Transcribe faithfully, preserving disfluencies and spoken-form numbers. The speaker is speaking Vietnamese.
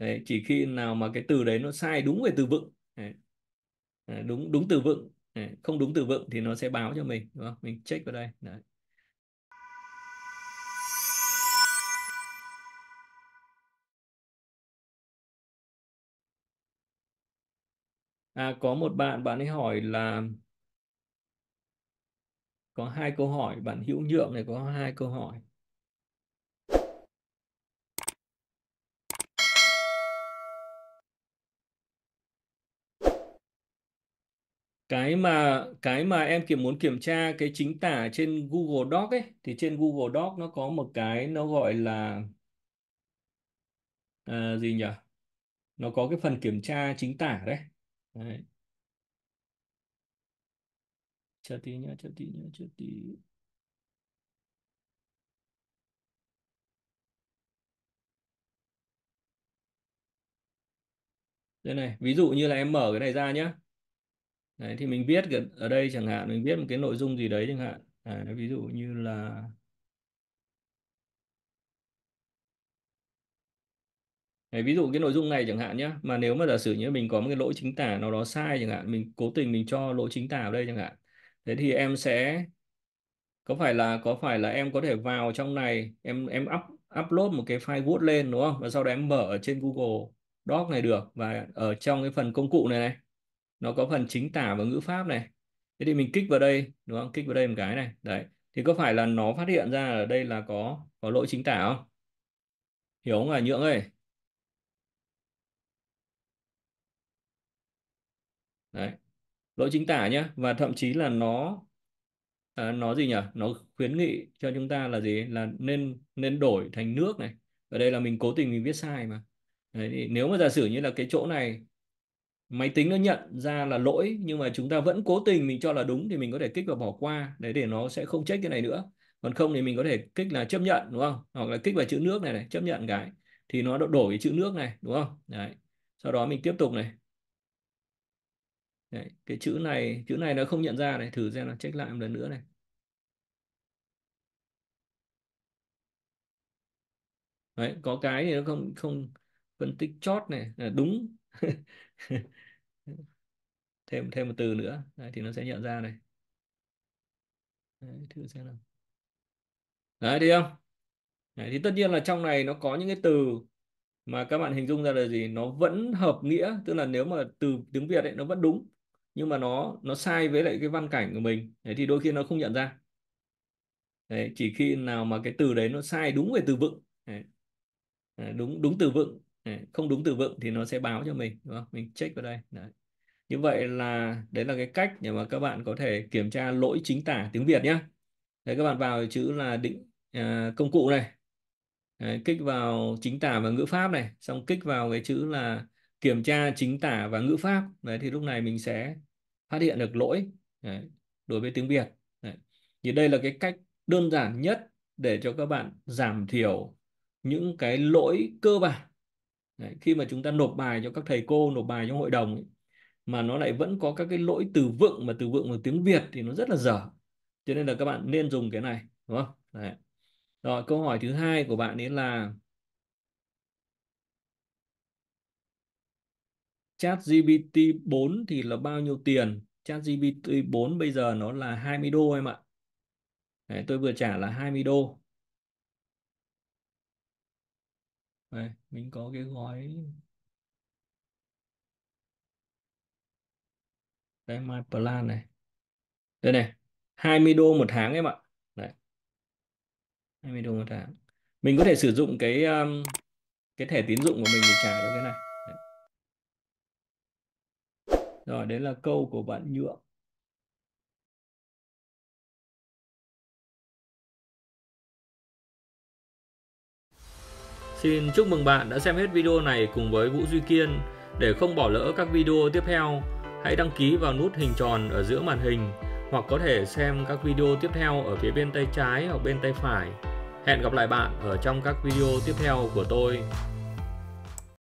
Đấy, chỉ khi nào mà cái từ đấy nó sai đúng về từ vựng, đấy, đúng đúng từ vựng, đấy, không đúng từ vựng thì nó sẽ báo cho mình, đúng không? Mình check vào đây. Đấy. À, có một bạn bạn ấy hỏi là có hai câu hỏi, bạn Hữu Nhượng này có hai câu hỏi. Cái mà cái mà em kiểm muốn kiểm tra cái chính tả trên Google Docs ấy, thì trên Google Docs nó có một cái nó gọi là à, gì nhỉ? Nó có cái phần kiểm tra chính tả đấy. Đấy. Chờ tí nhá, chờ tí nhá, chờ tí. Đây này, ví dụ như là em mở cái này ra nhá. Đấy, thì mình viết ở đây chẳng hạn, mình viết một cái nội dung gì đấy chẳng hạn. À, ví dụ như là đấy, ví dụ cái nội dung này chẳng hạn nhé, mà nếu mà giả sử như mình có một cái lỗi chính tả nào đó sai chẳng hạn, mình cố tình mình cho lỗi chính tả ở đây chẳng hạn, thế thì em sẽ có phải là có phải là em có thể vào trong này, em em up upload một cái file Word lên, đúng không, và sau đó em mở ở trên Google Doc này được, và ở trong cái phần công cụ này này nó có phần chính tả và ngữ pháp này, thế thì mình kích vào đây, đúng không, kích vào đây một cái này, đấy thì có phải là nó phát hiện ra ở đây là có có lỗi chính tả không, hiểu không à Nhượng ơi? Đấy. Lỗi chính tả nhá, và thậm chí là nó à, nó gì nhỉ? Nó khuyến nghị cho chúng ta là gì? Là nên nên đổi thành nước này. Ở đây là mình cố tình mình viết sai mà. Đấy, thì nếu mà giả sử như là cái chỗ này máy tính nó nhận ra là lỗi nhưng mà chúng ta vẫn cố tình mình cho là đúng thì mình có thể kích vào bỏ qua đấy để nó sẽ không check cái này nữa. Còn không thì mình có thể kích là chấp nhận, đúng không? Hoặc là kích vào chữ nước này này, chấp nhận cái thì nó đổi chữ nước này, đúng không? Đấy. Sau đó mình tiếp tục này. Đấy, cái chữ này chữ này nó không nhận ra này, thử xem là check lại một lần nữa này, đấy có cái thì nó không không phân tích chót này là đúng thêm thêm một từ nữa, đấy, thì nó sẽ nhận ra này, đấy, thử xem nào, đấy thấy không, đấy, thì tất nhiên là trong này nó có những cái từ mà các bạn hình dung ra là gì, nó vẫn hợp nghĩa, tức là nếu mà từ tiếng Việt ấy nó vẫn đúng nhưng mà nó nó sai với lại cái văn cảnh của mình, đấy, thì đôi khi nó không nhận ra. Đấy, chỉ khi nào mà cái từ đấy nó sai đúng về từ vựng, đấy, đúng đúng từ vựng, đấy, không đúng từ vựng thì nó sẽ báo cho mình, đúng không? Mình check vào đây. Đấy. Như vậy là đấy là cái cách để mà các bạn có thể kiểm tra lỗi chính tả tiếng Việt nhé. Đấy, các bạn vào chữ là định à, công cụ này. Đấy, kích vào chính tả và ngữ pháp này, xong kích vào cái chữ là kiểm tra chính tả và ngữ pháp, đấy thì lúc này mình sẽ phát hiện được lỗi, đấy, đối với tiếng Việt. Đấy. Thì đây là cái cách đơn giản nhất để cho các bạn giảm thiểu những cái lỗi cơ bản. Đấy, khi mà chúng ta nộp bài cho các thầy cô, nộp bài cho hội đồng ấy, mà nó lại vẫn có các cái lỗi từ vựng mà từ vựng bằng tiếng Việt thì nó rất là dở. Cho nên là các bạn nên dùng cái này, đúng không? Đấy. Rồi, câu hỏi thứ hai của bạn ấy là ChatGPT bốn thì là bao nhiêu tiền? ChatGPT bốn bây giờ nó là hai mươi đô em ạ. Đấy, tôi vừa trả là hai mươi đô. Đây, mình có cái gói đây, My Plan này. Đây này, hai mươi đô một tháng em ạ. hai mươi đô một tháng. Mình có thể sử dụng cái um, cái thẻ tín dụng của mình để trả được cái này. Đấy. Rồi, đấy là câu của bạn Nhượng. Xin chúc mừng bạn đã xem hết video này cùng với Vũ Duy Kiên. Để không bỏ lỡ các video tiếp theo, hãy đăng ký vào nút hình tròn ở giữa màn hình, hoặc có thể xem các video tiếp theo ở phía bên tay trái hoặc bên tay phải. Hẹn gặp lại bạn ở trong các video tiếp theo của tôi.